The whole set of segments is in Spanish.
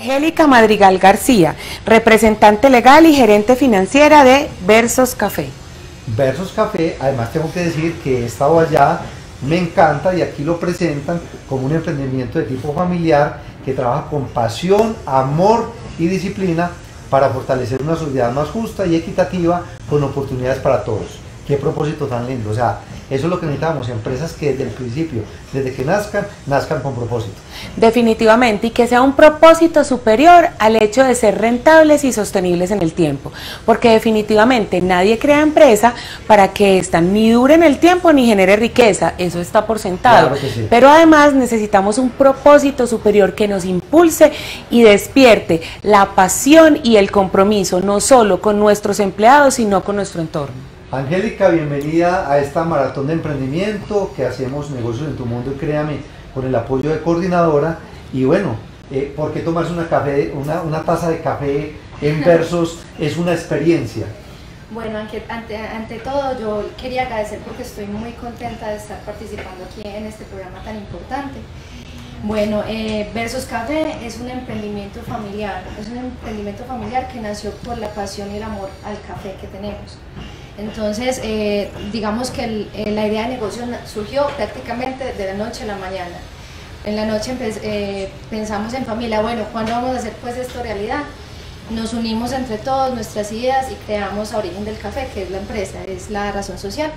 Angélica Madrigal García, representante legal y gerente financiera de Versos Café. Versos Café, además tengo que decir que he estado allá, me encanta, y aquí lo presentan como un emprendimiento de tipo familiar que trabaja con pasión, amor y disciplina para fortalecer una sociedad más justa y equitativa con oportunidades para todos. Qué propósito tan lindo, o sea, eso es lo que necesitamos, empresas que desde el principio, desde que nazcan, nazcan con propósito. Definitivamente, y que sea un propósito superior al hecho de ser rentables y sostenibles en el tiempo, porque definitivamente nadie crea empresa para que esta ni dure en el tiempo ni genere riqueza, eso está por sentado, claro que sí. Pero además necesitamos un propósito superior que nos impulse y despierte la pasión y el compromiso, no solo con nuestros empleados, sino con nuestro entorno. Angélica, bienvenida a esta maratón de emprendimiento que hacemos Negocios en tu Mundo, y créame, con el apoyo de Coordinadora. Y bueno, ¿por qué tomarse una taza de café en Versos? Es una experiencia. Bueno, ante todo yo quería agradecer porque estoy muy contenta de estar participando aquí en este programa tan importante. Bueno, Versos Café es un emprendimiento familiar, que nació por la pasión y el amor al café que tenemos. Entonces, digamos que la idea de negocio surgió prácticamente de la noche a la mañana. En la noche pensamos en familia, bueno, ¿cuándo vamos a hacer pues esto realidad? Nos unimos entre todos nuestras ideas y creamos a Origen del Café, que es la empresa, es la razón social.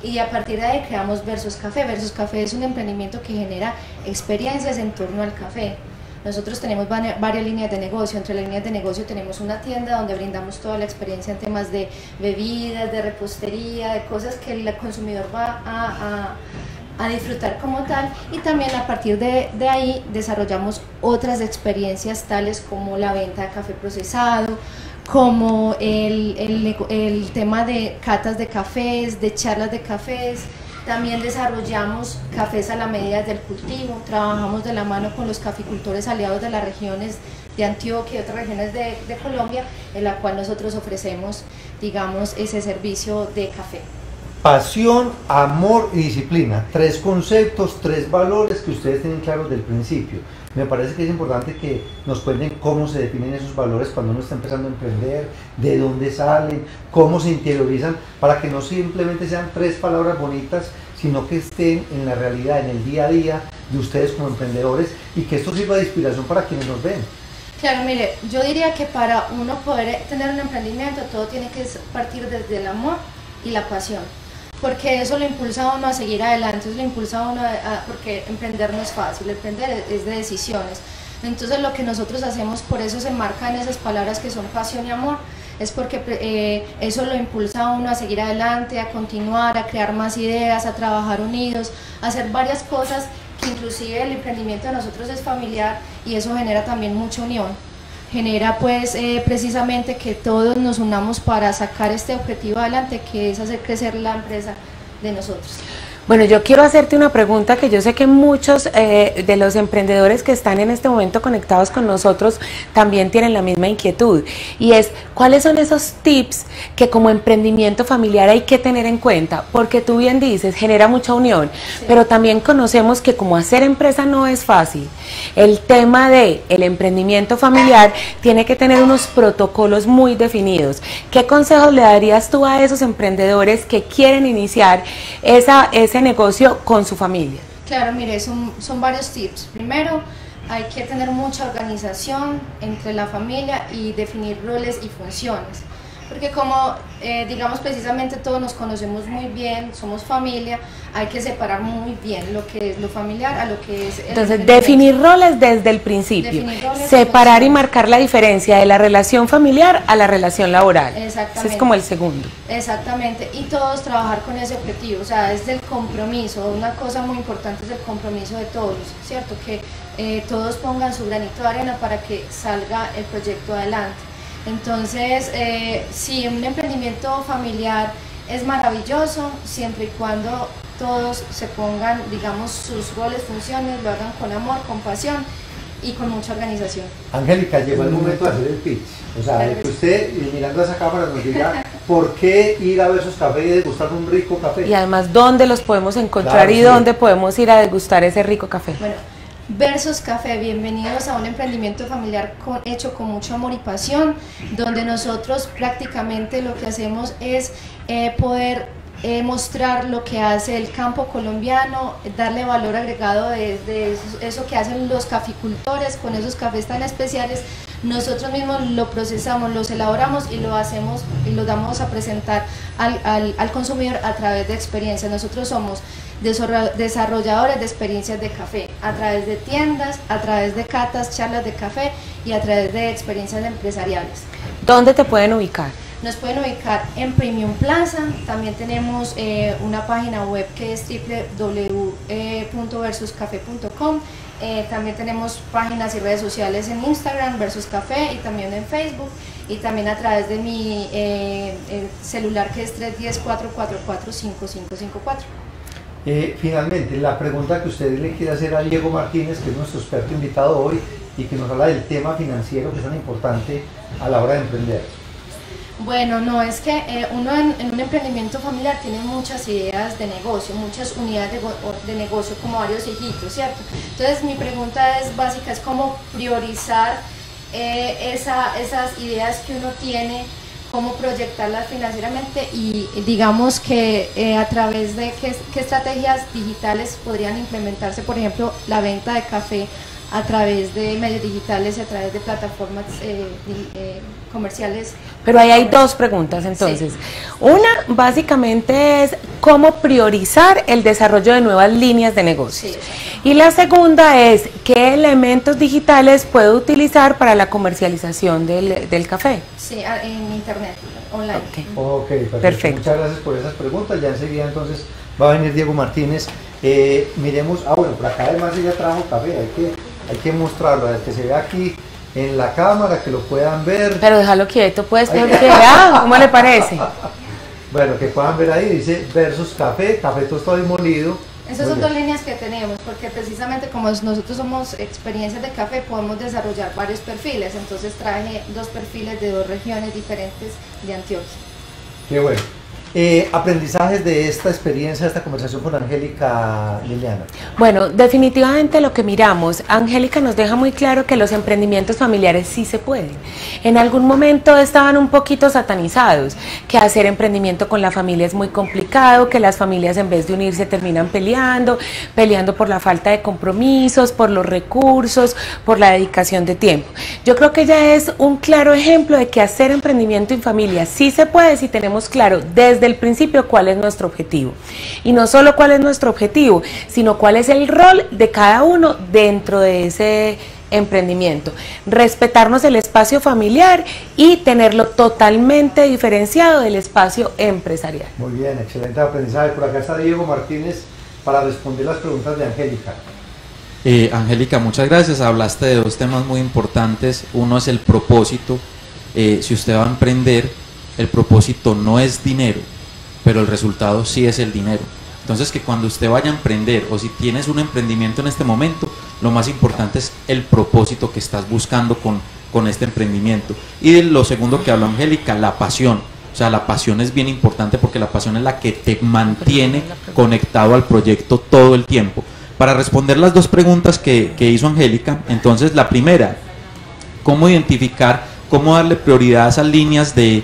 Y a partir de ahí creamos Versos Café. Versos Café es un emprendimiento que genera experiencias en torno al café. Nosotros tenemos varias líneas de negocio, entre las líneas de negocio tenemos una tienda donde brindamos toda la experiencia en temas de bebidas, de repostería, de cosas que el consumidor va a disfrutar como tal, y también a partir de ahí desarrollamos otras experiencias tales como la venta de café procesado, como el tema de catas de cafés, de charlas de cafés. También desarrollamos cafés a la medida del cultivo, trabajamos de la mano con los caficultores aliados de las regiones de Antioquia y otras regiones de Colombia, en la cual nosotros ofrecemos, digamos, ese servicio de café. Pasión, amor y disciplina, tres conceptos, tres valores que ustedes tienen claros del principio. Me parece que es importante que nos cuenten cómo se definen esos valores cuando uno está empezando a emprender, de dónde salen, cómo se interiorizan, para que no simplemente sean tres palabras bonitas, sino que estén en la realidad, en el día a día de ustedes como emprendedores, y que esto sirva de inspiración para quienes nos ven. Claro, mire, yo diría que para uno poder tener un emprendimiento todo tiene que partir desde el amor y la pasión, porque eso lo impulsa a uno a seguir adelante, eso lo impulsa a uno porque emprender no es fácil, emprender es de decisiones. Entonces lo que nosotros hacemos, por eso se marcan esas palabras que son pasión y amor, es porque eso lo impulsa a uno a seguir adelante, a continuar, a crear más ideas, a trabajar unidos, a hacer varias cosas, que inclusive el emprendimiento de nosotros es familiar y eso genera también mucha unión. Genera pues precisamente que todos nos unamos para sacar este objetivo adelante, que es hacer crecer la empresa de nosotros. Bueno, yo quiero hacerte una pregunta que yo sé que muchos de los emprendedores que están en este momento conectados con nosotros también tienen la misma inquietud, y es, ¿cuáles son esos tips que como emprendimiento familiar hay que tener en cuenta? Porque tú bien dices, genera mucha unión, sí, pero también conocemos que como hacer empresa no es fácil. El tema de el emprendimiento familiar tiene que tener unos protocolos muy definidos. ¿Qué consejos le darías tú a esos emprendedores que quieren iniciar ese negocio con su familia? Claro, mire, son varios tips. Primero, hay que tener mucha organización entre la familia y definir roles y funciones, porque como digamos precisamente todos nos conocemos muy bien, somos familia, hay que separar muy bien lo que es lo familiar a lo que es... Entonces, definir roles desde el principio, separar y marcar la diferencia de la relación familiar a la relación laboral. Exactamente. Ese es como el segundo. Exactamente, y todos trabajar con ese objetivo, o sea, es el compromiso, una cosa muy importante es el compromiso de todos, ¿cierto? Que todos pongan su granito de arena para que salga el proyecto adelante. Entonces, sí, un emprendimiento familiar es maravilloso siempre y cuando todos se pongan, digamos, sus roles, funciones, lo hagan con amor, con pasión y con mucha organización. Angélica, llegó el momento de hacer el pitch. O sea, de que usted, mirando a esa cámara, nos diga por qué ir a Versos Café y degustar un rico café. Y además, ¿dónde los podemos encontrar? Claro, y sí, ¿dónde podemos ir a degustar ese rico café? Bueno, Versos Café, bienvenidos a un emprendimiento familiar hecho con mucho amor y pasión, donde nosotros prácticamente lo que hacemos es poder mostrar lo que hace el campo colombiano, darle valor agregado desde eso que hacen los caficultores con esos cafés tan especiales. Nosotros mismos lo procesamos, los elaboramos y lo hacemos y lo damos a presentar al consumidor a través de experiencias. Nosotros somos desarrolladores de experiencias de café a través de tiendas, a través de catas, charlas de café y a través de experiencias empresariales. ¿Dónde te pueden ubicar? Nos pueden ubicar en Premium Plaza, también tenemos una página web que es www.versoscafe.com, también tenemos páginas y redes sociales en Instagram, Versos Café, y también en Facebook, y también a través de mi celular que es 310-444-5554. Finalmente, la pregunta que usted le quiere hacer a Diego Martínez, que es nuestro experto invitado hoy y que nos habla del tema financiero que es tan importante a la hora de emprender. Bueno, no, es que uno en un emprendimiento familiar tiene muchas ideas de negocio, muchas unidades de negocio, como varios hijitos, ¿cierto? Entonces mi pregunta es básica, es cómo priorizar esas ideas que uno tiene, cómo proyectarlas financieramente y digamos que a través de qué estrategias digitales podrían implementarse, por ejemplo, la venta de café a través de medios digitales y a través de plataformas comerciales. Pero ahí hay dos preguntas entonces. Sí. Una básicamente es cómo priorizar el desarrollo de nuevas líneas de negocios. Sí, y la segunda es qué elementos digitales puedo utilizar para la comercialización del café. Sí, en internet, online. Okay, perfecto. Muchas gracias por esas preguntas. Ya enseguida entonces va a venir Diego Martínez. Miremos, bueno, por acá además ella trajo café, hay que mostrarlo, que se vea aquí en la cámara, que lo puedan ver. Pero déjalo quieto, pues, que vea, ¿cómo le parece? Bueno, que puedan ver ahí, dice Versos Café, café tostado y molido. Esas son dos líneas que tenemos, porque precisamente como nosotros somos experiencias de café, podemos desarrollar varios perfiles, entonces traje dos perfiles de dos regiones diferentes de Antioquia. Qué bueno. Aprendizajes de esta experiencia, de esta conversación con Angélica, Liliana. Bueno, definitivamente lo que miramos, Angélica nos deja muy claro que los emprendimientos familiares sí se pueden. En algún momento estaban un poquito satanizados, que hacer emprendimiento con la familia es muy complicado, que las familias en vez de unirse terminan peleando por la falta de compromisos, por los recursos, por la dedicación de tiempo. Yo creo que ella es un claro ejemplo de que hacer emprendimiento en familia sí se puede si tenemos claro desde el principio cuál es nuestro objetivo, y no solo cuál es nuestro objetivo, sino cuál es el rol de cada uno dentro de ese emprendimiento, respetarnos el espacio familiar y tenerlo totalmente diferenciado del espacio empresarial. Muy bien, excelente aprendizaje. Por acá está Diego Martínez para responder las preguntas de Angélica. Angélica, muchas gracias. Hablaste de dos temas muy importantes. Uno es el propósito. Si usted va a emprender, el propósito no es dinero, pero el resultado sí es el dinero. Entonces, que cuando usted vaya a emprender, o si tienes un emprendimiento en este momento, lo más importante es el propósito que estás buscando con este emprendimiento. Y de lo segundo que habló Angélica, la pasión. O sea, la pasión es bien importante, porque la pasión es la que te mantiene conectado al proyecto todo el tiempo. Para responder las dos preguntas que hizo Angélica, entonces la primera, ¿cómo identificar, cómo darle prioridad a esas líneas de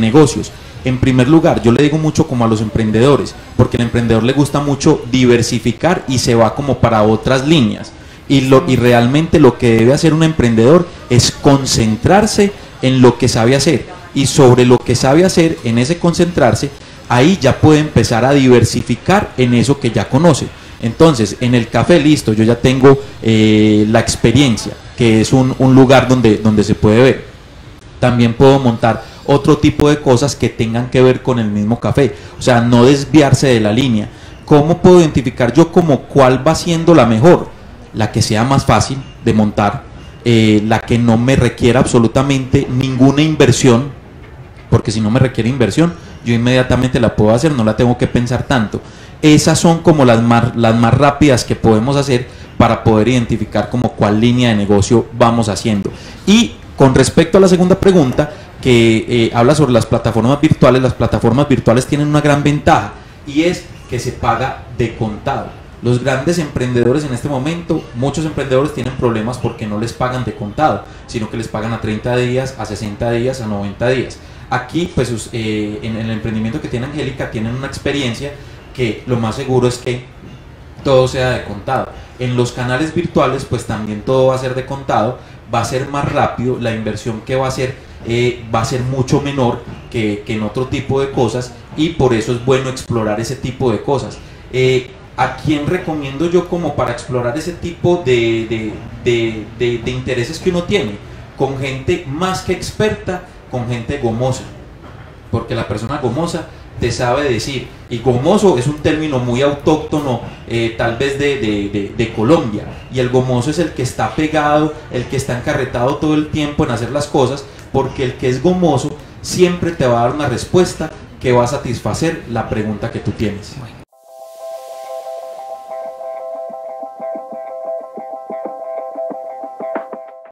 negocios? En primer lugar, yo le digo mucho como a los emprendedores, porque al emprendedor le gusta mucho diversificar y se va como para otras líneas, y realmente lo que debe hacer un emprendedor es concentrarse en lo que sabe hacer, y sobre lo que sabe hacer, en ese concentrarse, ahí ya puede empezar a diversificar en eso que ya conoce. Entonces, en el café, listo, yo ya tengo la experiencia, que es un lugar donde se puede ver. También puedo montar otro tipo de cosas que tengan que ver con el mismo café, o sea, no desviarse de la línea. ¿Cómo puedo identificar yo como cuál va siendo la mejor? La que sea más fácil de montar, la que no me requiera absolutamente ninguna inversión, porque si no me requiere inversión, yo inmediatamente la puedo hacer, no la tengo que pensar tanto. Esas son como las más rápidas que podemos hacer para poder identificar como cuál línea de negocio vamos haciendo. Y con respecto a la segunda pregunta, que habla sobre las plataformas virtuales tienen una gran ventaja, y es que se paga de contado. Los grandes emprendedores en este momento, muchos emprendedores tienen problemas porque no les pagan de contado, sino que les pagan a 30 días, a 60 días, a 90 días. Aquí, pues, en el emprendimiento que tiene Angélica, tienen una experiencia que lo más seguro es que todo sea de contado. En los canales virtuales, pues también todo va a ser de contado, va a ser más rápido, la inversión que va a ser mucho menor que en otro tipo de cosas, y por eso es bueno explorar ese tipo de cosas. ¿A quién recomiendo yo como para explorar ese tipo de intereses que uno tiene? Con gente más que experta, con gente gomosa, porque la persona gomosa te sabe decir, y gomoso es un término muy autóctono, tal vez de Colombia, y el gomoso es el que está pegado, el que está encarretado todo el tiempo en hacer las cosas, porque el que es gomoso siempre te va a dar una respuesta que va a satisfacer la pregunta que tú tienes.